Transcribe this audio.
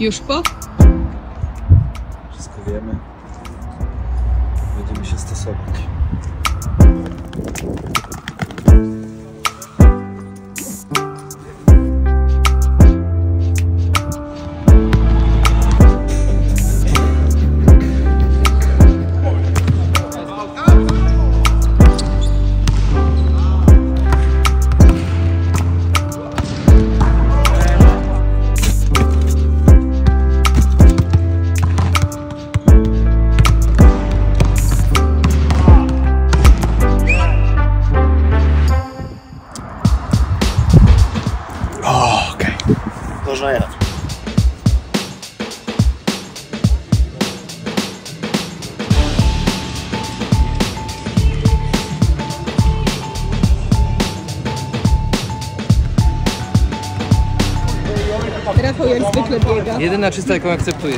Już po? Wszystko wiemy. Będziemy się stosować. Można jechać. Rafał jak zwykle biega. Jedyna czysta, jaką akceptuję.